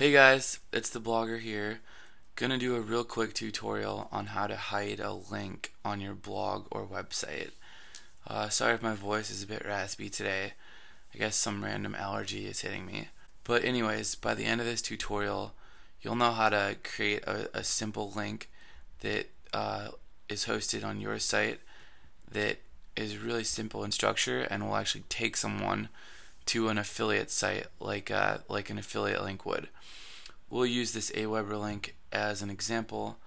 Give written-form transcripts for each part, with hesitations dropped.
Hey guys, it's the blogger here. Gonna do a real quick tutorial on how to hide a link on your blog or website. Sorry if my voice is a bit raspy today. I guess some random allergy is hitting me. But anyways, by the end of this tutorial, you'll know how to create a simple link that is hosted on your site that is really simple in structure and will actually take someone to an affiliate site like an affiliate link would. We'll use this AWeber link as an example,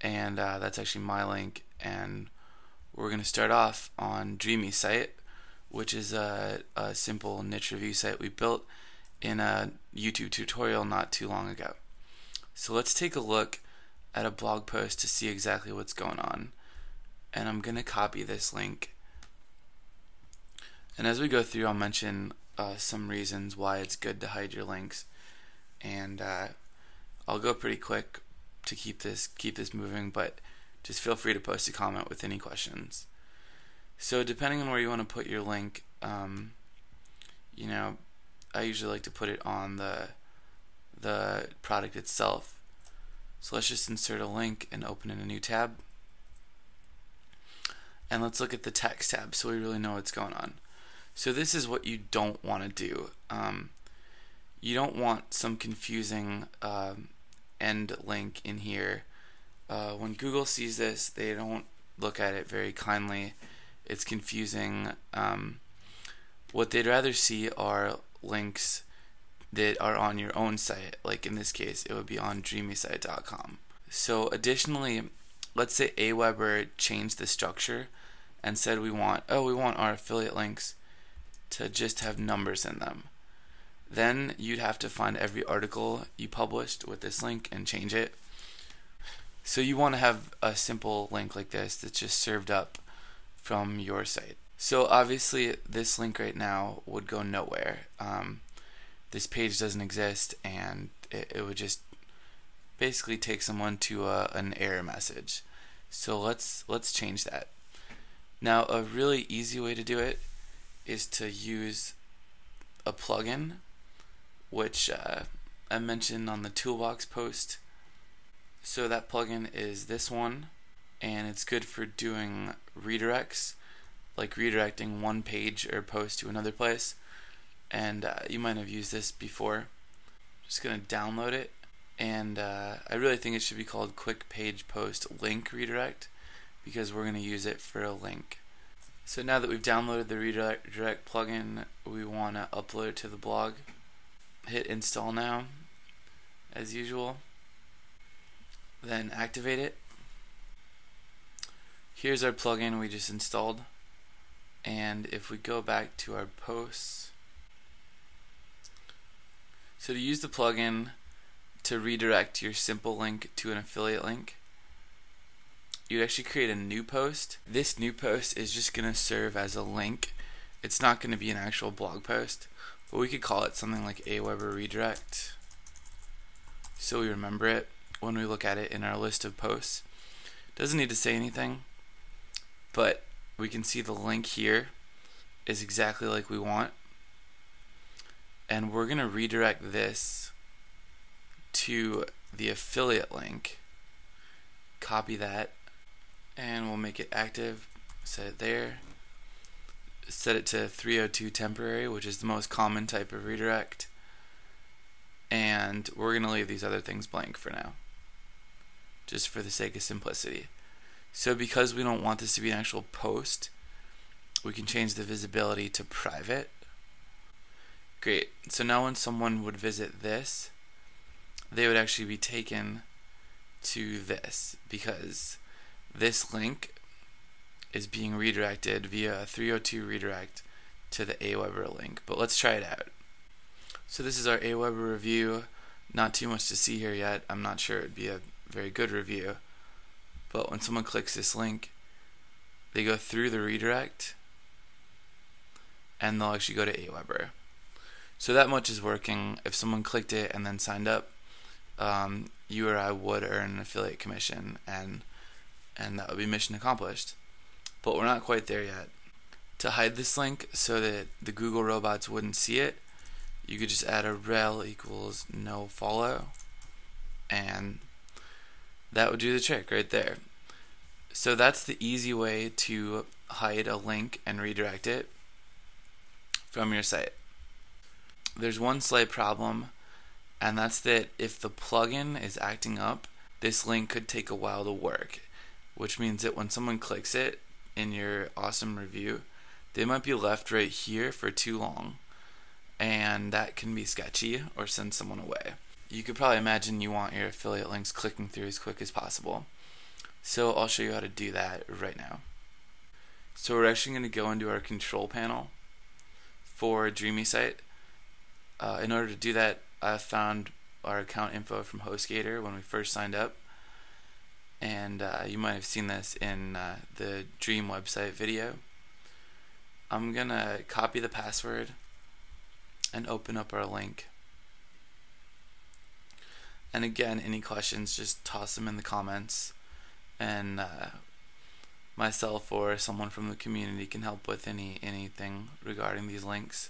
and that's actually my link, and we're going to start off on Dreamy site, which is a simple niche review site we built in a YouTube tutorial not too long ago. So let's take a look at a blog post to see exactly what's going on, and I'm going to copy this link. And as we go through, I'll mention some reasons why it's good to hide your links, and I'll go pretty quick to keep this moving, but just feel free to post a comment with any questions. So depending on where you want to put your link, you know, I usually like to put it on the product itself. So let's just insert a link and open in a new tab, and let's look at the text tab so we really know what's going on. So this is what you don't want to do. You don't want some confusing end link in here. When Google sees this, they don't look at it very kindly. It's confusing. What they'd rather see are links that are on your own site. Like in this case, it would be on dreamysite.com. So additionally, let's say AWeber changed the structure and said we want our affiliate links to just have numbers in them. Then you'd have to find every article you published with this link and change it. So you want to have a simple link like this that's just served up from your site. So obviously this link right now would go nowhere. This page doesn't exist, and it would just basically take someone to an error message. So let's change that. Now a really easy way to do it is to use a plugin, which I mentioned on the toolbox post. So that plugin is this one, and it's good for doing redirects, like redirecting one page or post to another place, and you might have used this before. I'm just going to download it, and I really think it should be called Quick Page Post Link Redirect, because we're going to use it for a link. So now that we've downloaded the redirect plugin, we want to upload it to the blog. Hit install now, as usual. Then activate it. Here's our plugin we just installed. And if we go back to our posts, so to use the plugin to redirect your simple link to an affiliate link, you'd actually create a new post. This new post is just going to serve as a link. It's not going to be an actual blog post, but we could call it something like AWeber Redirect, so we remember it when we look at it in our list of posts. Doesn't need to say anything, but we can see the link here is exactly like we want, and we're going to redirect this to the affiliate link. Copy that, and we'll make it active, set it there, set it to 302 temporary, which is the most common type of redirect, and we're going to leave these other things blank for now, just for the sake of simplicity. So because we don't want this to be an actual post, we can change the visibility to private. Great, so now when someone would visit this, they would actually be taken to this, because this link is being redirected via a 302 redirect to the AWeber link. But let's try it out. So this is our AWeber review. Not too much to see here yet. I'm not sure it'd be a very good review, but when someone clicks this link, they go through the redirect and they'll actually go to AWeber. So that much is working. If someone clicked it and then signed up, you or I would earn an affiliate commission, and that would be mission accomplished. But we're not quite there yet. To hide this link so that the Google robots wouldn't see it, you could just add a rel equals no follow, and that would do the trick right there. So that's the easy way to hide a link and redirect it from your site. There's one slight problem, and that's that if the plugin is acting up, this link could take a while to work, which means that when someone clicks it in your awesome review, they might be left right here for too long, and that can be sketchy or send someone away. You could probably imagine you want your affiliate links clicking through as quick as possible, so I'll show you how to do that right now. So we're actually going to go into our control panel for Dreamy site. In order to do that, I found our account info from Hostgator when we first signed up, and you might have seen this in the Dream website video. I'm gonna copy the password and open up our link. And again, any questions, just toss them in the comments, and myself or someone from the community can help with anything regarding these links.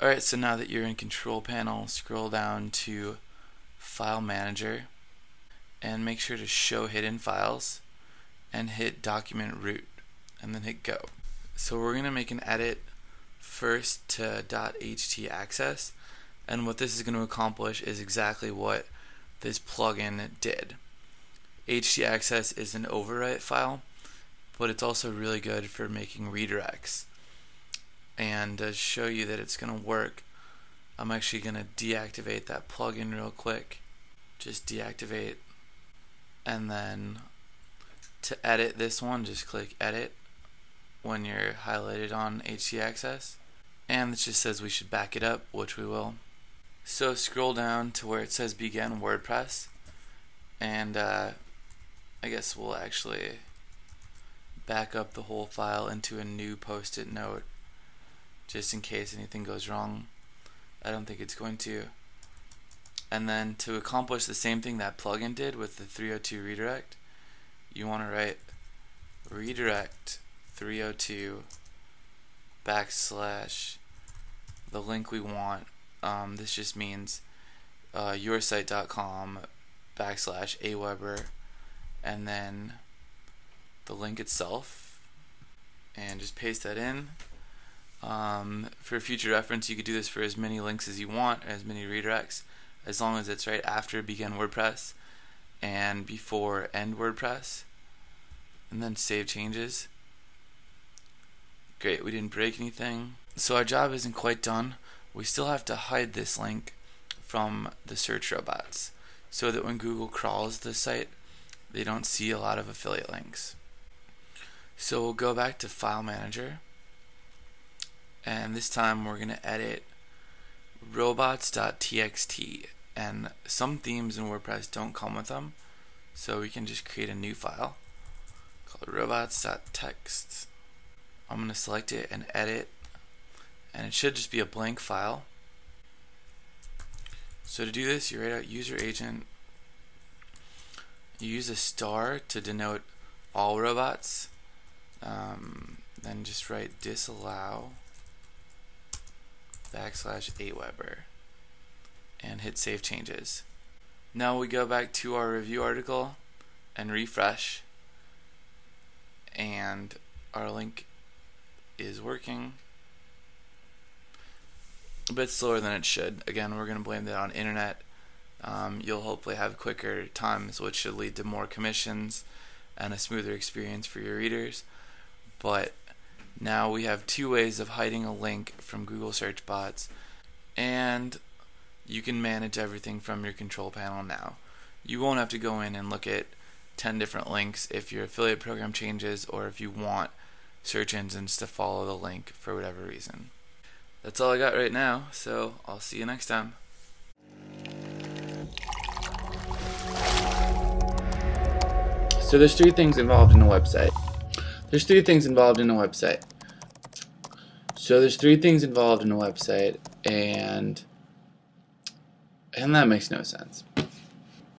Alright, so now that you're in Control Panel, scroll down to File Manager and make sure to Show Hidden Files and hit Document Root and then hit Go. So we're going to make an edit first to .htaccess, and what this is going to accomplish is exactly what this plugin did. Htaccess is an overwrite file, but it's also really good for making redirects. And to show you that it's going to work, I'm actually going to deactivate that plugin real quick. Just deactivate, and then to edit this one, just click edit when you're highlighted on htaccess, and it just says we should back it up, which we will. So scroll down to where it says begin WordPress, and I guess we'll actually back up the whole file into a new post-it note, just in case anything goes wrong. I don't think it's going to. And then to accomplish the same thing that plugin did with the 302 redirect, you want to write redirect 302 / the link we want. This just means yoursite.com / AWeber, and then the link itself, and just paste that in. For future reference, you could do this for as many links as you want, as many redirects, as long as it's right after begin WordPress and before end WordPress, and then save changes. Great, we didn't break anything. So our job isn't quite done. We still have to hide this link from the search robots so that when Google crawls the site, they don't see a lot of affiliate links. So we'll go back to File Manager, and this time we're going to edit robots.txt, and some themes in WordPress don't come with them, so we can just create a new file called robots.txt. I'm going to select it and edit, and it should just be a blank file. So to do this, you write out user agent, you use a star to denote all robots, then just write disallow / AWeber and hit save changes. Now we go back to our review article and refresh, and our link is working a bit slower than it should. Again, we're going to blame that on internet. You'll hopefully have quicker times, which should lead to more commissions and a smoother experience for your readers. But now we have two ways of hiding a link from Google search bots, and you can manage everything from your control panel now. You won't have to go in and look at 10 different links if your affiliate program changes or if you want search engines to follow the link for whatever reason. That's all I got right now, so I'll see you next time. So there's three things involved in a website. And that makes no sense.